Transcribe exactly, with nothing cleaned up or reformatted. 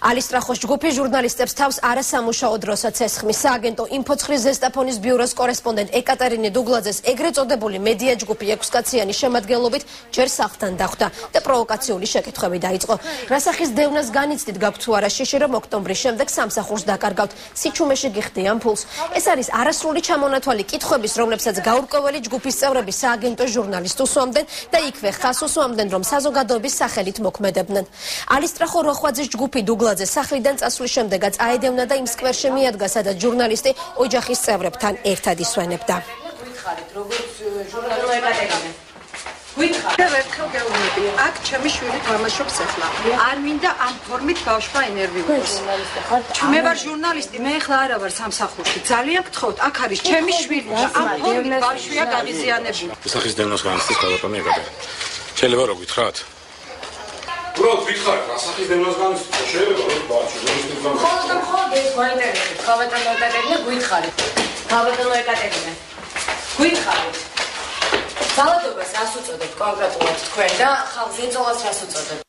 ალისტრახოს ჯგუფი ჟურნალისტებს თავს არასამუშაო დროსაც ესხმის სააგენტო ინფოცხრის ზესტაფონის ბიუროს კორესპონდენტ ეკატერინე დუგლაძეს ეგრეთ წოდებული მედია ჯგუფი ექვსი კაციანი შემადგენლობით ჯერ სახლთან დახვდა და პროვოკაციული შეკითხვები დაიწყო. Რა სახის დევნას განიცდით გაქვთ თუ არა შიში, რომ ოქტომბრის შემდეგ სამსახურს დაკარგავთ, სიჩუმეში გიხდით ამ ფულს. ეს არის არასრული ჩამონათვალი კითხვების, რომლებსაც გაურკვეველი ჯგუფის წევრები სააგენტო ჟურნალისტს უსვამდნენ და იქვე ხას უსვამდნენ, რომ საზოგადოების სახელით მოქმედებდნენ. ალისტრახო როხვაძის ჯგუფი დუგლაძეს სახლიდან წასვლის შემდეგაც აედევნა და იმ სკვერში მიადგა, სადაც ჟურნალისტი ოჯახის წევრებთან ერთად ისვენებდა. და ერთხელ გეუბნები, აქ ჩემი შვილი თამაშობს ახლა. არ მინდა ამ ფორმით გავშვა ენერვიულს. მე ვარ ჟურნალისტი, მე ახლა არა ვარ სამსახურში. ძალიან გთხოვთ, აქ არის ჩემი შვილი და ამ ფორმით გავშვია გაღიზიანებული. სახის დევნას განცდის გადატანა ეკატერინე. Შეიძლება რა გითხრათ? Bro, ვიხარ, რა სახის დევნას განცდის შეიძლება რა ბაჩო, ზუსტად რა. ხოლმე ხოლმე გვაინტერესებს, გავატანო ეკატერინე, გითხარით. გავატანო ეკატერინე. გითხარით. Sală de bază, sută de contracte, când da, halvin zolă sută de.